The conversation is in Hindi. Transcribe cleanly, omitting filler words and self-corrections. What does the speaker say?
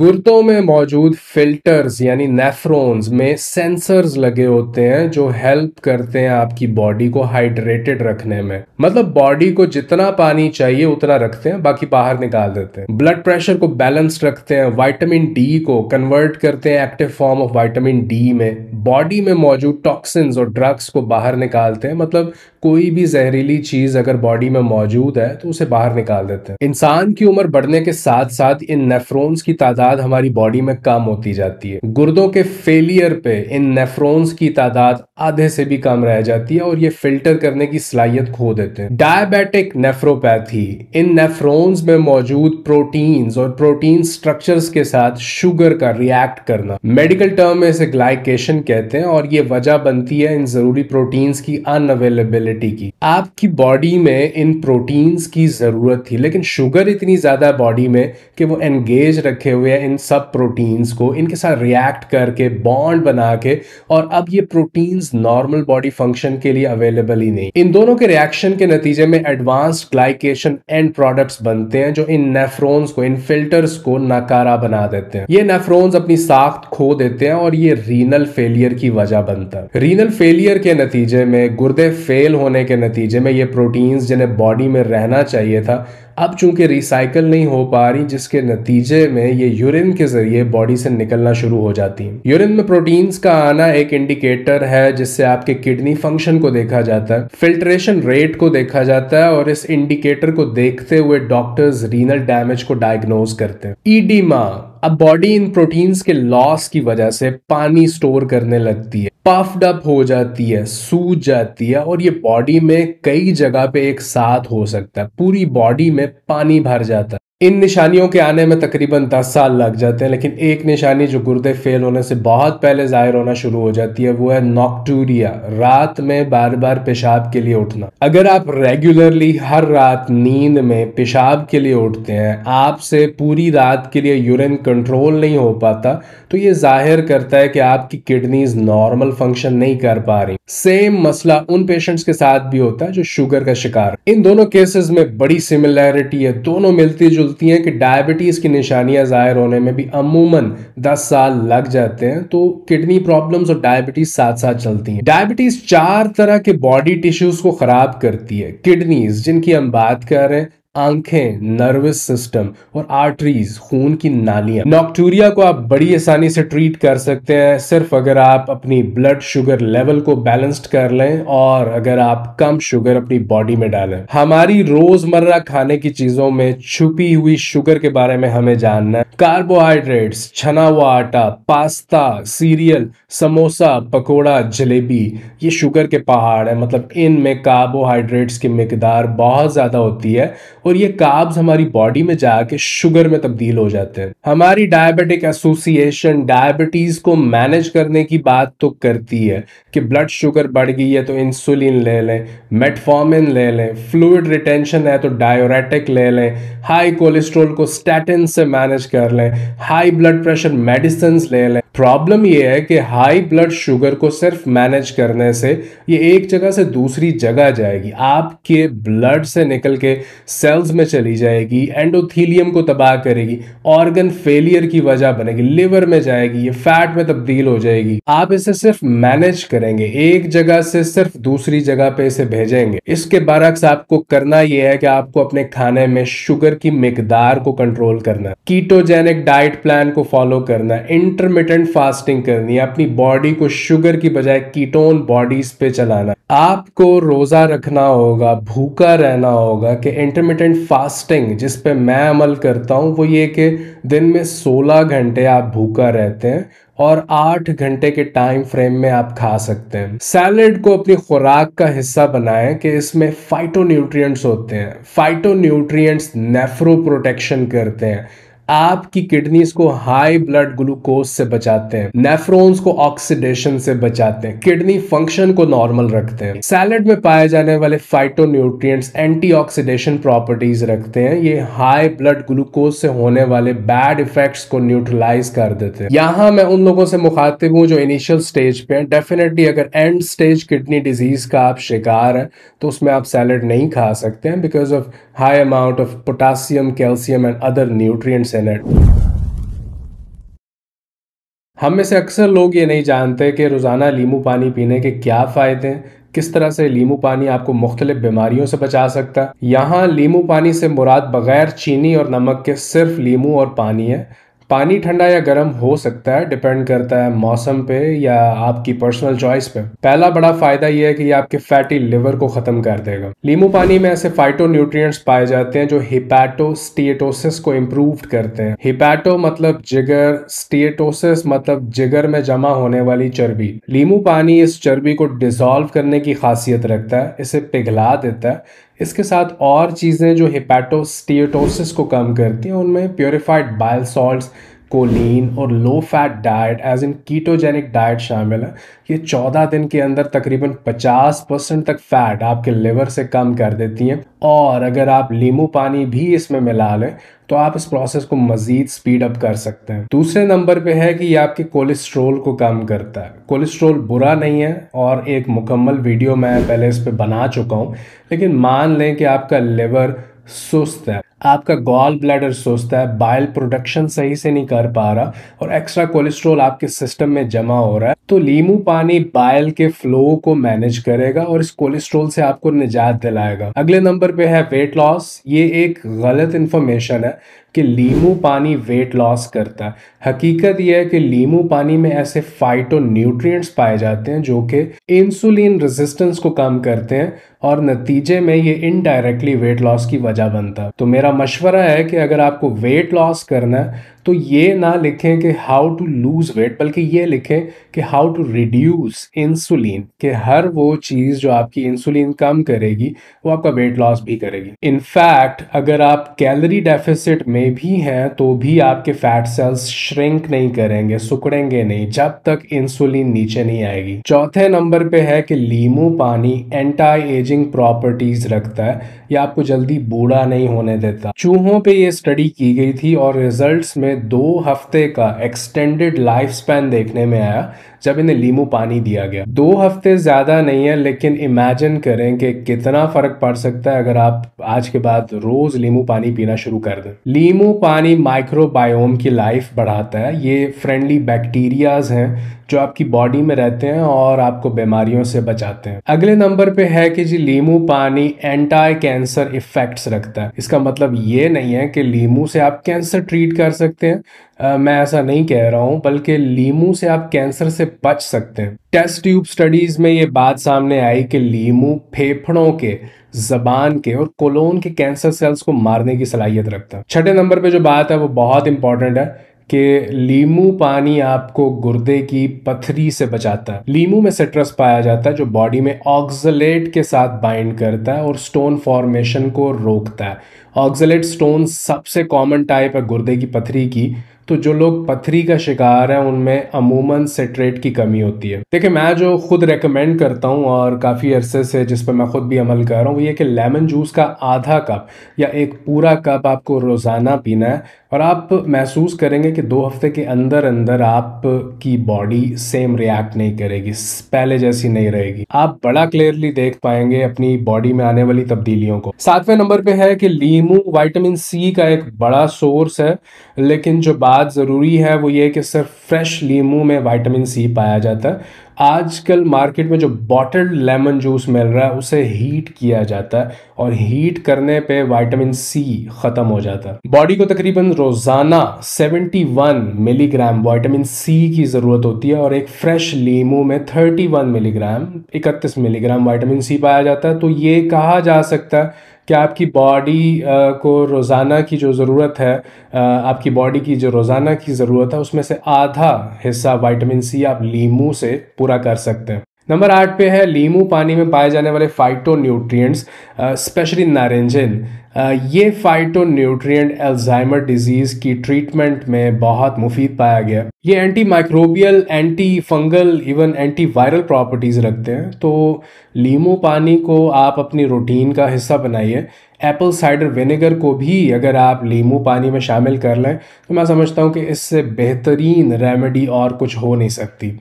गुर्दों में मौजूद फिल्टर्स यानी नेफ्रोन्स में सेंसर्स लगे होते हैं जो हेल्प करते हैं आपकी बॉडी को हाइड्रेटेड रखने में। मतलब बॉडी को जितना पानी चाहिए उतना रखते हैं, बाकी बाहर निकाल देते हैं। ब्लड प्रेशर को बैलेंस्ड रखते हैं, विटामिन डी को कन्वर्ट करते हैं active form of vitamin D में, बॉडी में मौजूद टॉक्सिन्स और ड्रग्स को बाहर निकालते हैं। मतलब कोई भी जहरीली चीज अगर बॉडी में मौजूद है तो उसे बाहर निकाल देते हैं। इंसान की उम्र बढ़ने के साथ साथ इन नेफ्रोन्स की तादाद हमारी बॉडी में कम होती जाती है। गुर्दों के फेलियर पे इन नेफ्रोन्स की तादाद आधे से भी कम रह जाती है और ये फिल्टर करने की सलाहियत खो देते हैं। डायबेटिक नेफ्रोपैथी इन नेफ्रोन्स में मौजूद प्रोटीन्स और प्रोटीन स्ट्रक्चर्स के साथ शुगर का रिएक्ट करना, मेडिकल टर्म में इसे ग्लाइकेशन कहते हैं, और ये वजह बनती है इन जरूरी प्रोटीन्स की अनअवेलेबिलिटी की। आपकी बॉडी में इन प्रोटीन्स की जरूरत थी, लेकिन शुगर इतनी ज्यादा बॉडी में कि वो एंगेज रखे हुए इन सब प्रोटीन्स को, इनके साथ रिएक्ट करके बॉन्ड बना के, और अब ये प्रोटीन्स नॉर्मल बॉडी फंक्शन के लिए अवेलेबल ही नहीं। इन दोनों के रिएक्शन के नतीजे में एडवांस्ड ग्लाइकेशन एंड प्रोडक्ट्स बनते हैं जो इन नेफ्रोन्स को, इन फिल्टर्स को नाकारा बना देते हैं। ये नेफ्रोन्स अपनी साख्त खो देते हैं और ये रीनल फेलियर की वजह बनता है। रीनल फेलियर के नतीजे में, गुर्दे फेल होने के नतीजे में, ये प्रोटीन्स जिन्हें बॉडी में रहना चाहिए था अब चूंकि रिसाइकल नहीं हो पा रही, जिसके नतीजे में ये यूरिन के जरिए बॉडी से निकलना शुरू हो जाती है। यूरिन में प्रोटीन्स का आना एक इंडिकेटर है जिससे आपके किडनी फंक्शन को देखा जाता है, फिल्ट्रेशन रेट को देखा जाता है, और इस इंडिकेटर को देखते हुए डॉक्टर्स रीनल डैमेज को डायग्नोज करते हैं। ईडीमा, अब बॉडी इन प्रोटीन्स के लॉस की वजह से पानी स्टोर करने लगती है, पफ्ड अप हो जाती है, सूज जाती है, और ये बॉडी में कई जगह पे एक साथ हो सकता है, पूरी बॉडी में पानी भर जाता है। इन निशानियों के आने में तकरीबन 10 साल लग जाते हैं, लेकिन एक निशानी जो गुर्दे फेल होने से बहुत पहले जाहिर होना शुरू हो जाती है वो है नॉक्टूरिया, रात में बार बार पेशाब के लिए उठना। अगर आप रेगुलरली हर रात नींद में पेशाब के लिए उठते हैं, आपसे पूरी रात के लिए यूरिन कंट्रोल नहीं हो पाता, तो ये जाहिर करता है कि आपकी किडनीज नॉर्मल फंक्शन नहीं कर पा रही। सेम मसला उन पेशेंट्स के साथ भी होता है जो शुगर का शिकार। इन दोनों केसेस में बड़ी सिमिलैरिटी है, दोनों मिलती जुलती हैं कि डायबिटीज की निशानियां जाहिर होने में भी अमूमन 10 साल लग जाते हैं। तो किडनी प्रॉब्लम्स और डायबिटीज साथ साथ चलती हैं। डायबिटीज 4 तरह के बॉडी टिश्यूज को खराब करती है, किडनीज जिनकी हम बात कर रहे हैं, आंखें, नर्वस सिस्टम, और आर्टरीज, खून की नालियां। नॉक्टूरिया को आप बड़ी आसानी से ट्रीट कर सकते हैं, सिर्फ अगर आप अपनी ब्लड शुगर लेवल को बैलेंस्ड कर लें और अगर आप कम शुगर अपनी बॉडी में डालें। हमारी रोजमर्रा खाने की चीजों में छुपी हुई शुगर के बारे में हमें जानना है। कार्बोहाइड्रेट्स, छना हुआ आटा, पास्ता, सीरियल, समोसा, पकौड़ा, जलेबी, ये शुगर के पहाड़ है। मतलब इनमें कार्बोहाइड्रेट्स की मिकदार बहुत ज्यादा होती है और ये कार्ब्स हमारी बॉडी में जाके शुगर में तब्दील हो जाते हैं। हमारी डायबिटिक एसोसिएशन डायबिटीज को मैनेज करने की बात तो करती है कि ब्लड शुगर बढ़ गई है तो इंसुलिन ले लें, मेटफॉर्मिन ले लें, फ्लूइड रिटेंशन है तो डायोरेटिक ले लें, हाई कोलेस्ट्रॉल को स्टेटिन से मैनेज कर लें, हाई ब्लड प्रेशर मेडिसिन ले लें। प्रॉब्लम यह है कि हाई ब्लड शुगर को सिर्फ मैनेज करने से ये एक जगह से दूसरी जगह जाएगी, आपके ब्लड से निकल के सेल्स में चली जाएगी, एंडोथिलियम को तबाह करेगी, ऑर्गन फेलियर की वजह बनेगी, लिवर में जाएगी, ये फैट में तब्दील हो जाएगी। आप इसे सिर्फ मैनेज करेंगे, एक जगह से सिर्फ दूसरी जगह पे इसे भेजेंगे। इसके बरक्स आपको करना यह है कि आपको अपने खाने में शुगर की मिकदार को कंट्रोल करना है, कीटोजेनिक डाइट प्लान को फॉलो करना है, इंटरमिटेंट फास्टिंग करनी है, अपनी बॉडी को शुगर की बजाय कीटोन बॉडीज पे चलाना। आपको रोजा रखना होगा, भूखा रहना होगा कि इंटरमिटेंट फास्टिंग जिस पे मैं अमल करता हूँ वो ये कि दिन में 16 घंटे आप भूखा रहते हैं और 8 घंटे के टाइम फ्रेम में आप खा सकते हैं। सैलेड को अपनी खुराक का हिस्सा बनाएं कि इसमें फाइटो न्यूट्रिय होते हैं। फाइटो न्यूट्रिय नेफ्रो प्रोटेक्शन करते हैं, आपकी किडनीज को हाई ब्लड ग्लूकोज से बचाते हैं, नेफ्रोन्स को ऑक्सीडेशन से बचाते हैं, किडनी फंक्शन को नॉर्मल रखते हैं। सैलेड में पाए जाने वाले phyto nutrients anti oxidation properties रखते हैं, ये हाई ब्लड ग्लूकोज से होने वाले बैड इफेक्ट्स को न्यूट्रलाइज कर देते हैं। यहाँ मैं उन लोगों से मुखातिब हूँ जो इनिशियल स्टेज पे हैं। डेफिनेटली अगर एंड स्टेज किडनी डिजीज का आप शिकार है तो उसमें आप सैलेड नहीं खा सकते हैं because of high amount of potassium, calcium and other nutrients. हम में से अक्सर लोग ये नहीं जानते कि रोज़ाना नींबू पानी पीने के क्या फ़ायदे हैं, किस तरह से नींबू पानी आपको मुख्तलिफ बीमारियों से बचा सकता है। यहाँ नींबू पानी से मुराद बग़ैर चीनी और नमक के सिर्फ नींबू और पानी है। पानी ठंडा या गर्म हो सकता है, डिपेंड करता है मौसम पे या आपकी पर्सनल चॉइस पे। पहला बड़ा फायदा यह है कि ये आपके फैटी लिवर को खत्म कर देगा। नींबू पानी में ऐसे फाइटो न्यूट्रिय पाए जाते हैं जो हेपेटोस्टीटोसिस को इम्प्रूव करते हैं। हेपेटो मतलब जिगर, स्टीटोसिस मतलब जिगर में जमा होने वाली चर्बी। नींबू पानी इस चर्बी को डिसॉल्व करने की खासियत रखता है, इसे पिघला देता है। इसके साथ और चीज़ें जो हेपेटोस्टीटोसिस को कम करती हैं उनमें प्यूरीफाइड बाइल सॉल्ट, कोलीन और low fat diet as in ketogenic diet शामिल है। ये 14 दिन के अंदर तकरीबन 50% तक फैट आपके लिवर से कम कर देती हैं, और अगर आप नींबू पानी भी इसमें मिला लें तो आप इस प्रोसेस को मज़ीद स्पीड अप कर सकते हैं। दूसरे नंबर पे है कि ये आपके कोलेस्ट्रोल को कम करता है। कोलेस्ट्रोल बुरा नहीं है और एक मुकम्मल वीडियो मैं पहले इस पर बना चुका हूँ, लेकिन मान लें कि आपका लिवर सुस्त है, आपका गॉल ब्लैडर सुस्त है, बाइल प्रोडक्शन सही से नहीं कर पा रहा और एक्स्ट्रा कोलेस्ट्रॉल आपके सिस्टम में जमा हो रहा है, तो नींबू पानी बाइल के फ्लो को मैनेज करेगा और इस कोलेस्ट्रॉल से आपको निजात दिलाएगा। अगले नंबर पे है वेट लॉस। ये एक गलत इन्फॉर्मेशन है कि नींबू पानी वेट लॉस करता है। हकीकत यह है कि नींबू पानी में ऐसे फाइटो न्यूट्रिएंट्स पाए जाते हैं जो कि इंसुलिन रेजिस्टेंस को कम करते हैं और नतीजे में ये इनडायरेक्टली वेट लॉस की वजह बनता है। तो मेरा मशवरा है कि अगर आपको वेट लॉस करना है तो ये ना लिखें कि हाउ टू लूज वेट, बल्कि ये लिखें कि हाउ टू रिड्यूस इंसुलिन, कि हर वो चीज़ जो आपकी इंसुलिन कम करेगी वो आपका वेट लॉस भी करेगी। इनफैक्ट अगर आप कैलोरी डेफिसिट में भी हैं तो भी आपके फैट सेल्स श्रिंक नहीं करेंगे, सिकुड़ेंगे नहीं जब तक इंसुलिन नीचे नहीं आएगी। चौथे नंबर पे है कि नींबू पानी एंटी एजिंग प्रॉपर्टीज रखता है, या आपको जल्दी बूढ़ा नहीं होने देता। चूहों पे ये स्टडी की गई थी और रिजल्ट्स में 2 हफ्ते का एक्सटेंडेड लाइफ स्पैन देखने में आया जब इन्हें नींबू पानी दिया गया। 2 हफ्ते ज़्यादा नहीं है, लेकिन इमेजिन करें कि कितना फ़र्क पड़ सकता है अगर आप आज के बाद रोज़ नींबू पानी पीना शुरू कर दें। नींबू पानी माइक्रोबायोम की लाइफ बढ़ाता है। ये फ्रेंडली बैक्टीरियाज हैं जो आपकी बॉडी में रहते हैं और आपको बीमारियों से बचाते हैं। अगले नंबर पे है कि जी नींबू पानी एंटी कैंसर इफेक्ट्स रखता है। इसका मतलब ये नहीं है कि नींबू से आप कैंसर ट्रीट कर सकते हैं, मैं ऐसा नहीं कह रहा हूँ, बल्कि नींबू से आप कैंसर से बच सकते हैं। टेस्ट ट्यूब स्टडीज़ में ये बात सामने आई कि नींबू फेफड़ों के, जबान के और कोलोन के कैंसर सेल्स को मारने की सलाहियत रखता है। छठे नंबर पे जो बात है वो बहुत इंपॉर्टेंट है कि नींबू पानी आपको गुर्दे की पथरी से बचाता है। नींबू में सिट्रस पाया जाता है जो बॉडी में ऑक्जलेट के साथ बाइंड करता है और स्टोन फॉर्मेशन को रोकता है। ऑक्जलेट स्टोन सबसे कॉमन टाइप है गुर्दे की पथरी की, तो जो लोग पथरी का शिकार हैं उनमें अमूमन सिट्रेट की कमी होती है। देखिए मैं जो खुद रेकमेंड करता हूँ और काफ़ी अरसे से जिस पर मैं खुद भी अमल कर रहा हूँ, ये कि लेमन जूस का आधा कप या एक पूरा कप आपको रोज़ाना पीना है और आप महसूस करेंगे कि 2 हफ्ते के अंदर अंदर आपकी बॉडी सेम रिएक्ट नहीं करेगी, पहले जैसी नहीं रहेगी। आप बड़ा क्लियरली देख पाएंगे अपनी बॉडी में आने वाली तब्दीलियों को। सातवें नंबर पे है कि नींबू विटामिन सी का एक बड़ा सोर्स है, लेकिन जो बात ज़रूरी है वो ये कि सिर्फ फ्रेश नींबू में विटामिन सी पाया जाता है। आजकल मार्केट में जो बॉटल्ड लेमन जूस मिल रहा है उसे हीट किया जाता है और हीट करने पे विटामिन सी ख़त्म हो जाता है। बॉडी को तकरीबन रोज़ाना 71 मिलीग्राम विटामिन सी की ज़रूरत होती है और एक फ्रेश नींबू में 31 मिलीग्राम 31 मिलीग्राम विटामिन सी पाया जाता है। तो ये कहा जा सकता है कि आपकी बॉडी को रोज़ाना की जो ज़रूरत है, आपकी बॉडी की जो रोज़ाना की ज़रूरत है उसमें से आधा हिस्सा विटामिन सी आप नींबू से पूरा कर सकते हैं। नंबर 8 पे है नींबू पानी में पाए जाने वाले फाइटो न्यूट्रिएंट्स, स्पेशली नारंजिन। ये फाइटो न्यूट्रिएंट अल्जाइमर डिजीज़ की ट्रीटमेंट में बहुत मुफीद पाया गया। ये anti microbial, anti fungal, even anti viral properties रखते हैं। तो नींबू पानी को आप अपनी रूटीन का हिस्सा बनाइए। एप्पल साइडर विनेगर को भी अगर आप नींबू पानी में शामिल कर लें तो मैं समझता हूँ कि इससे बेहतरीन रेमेडी और कुछ हो नहीं सकती।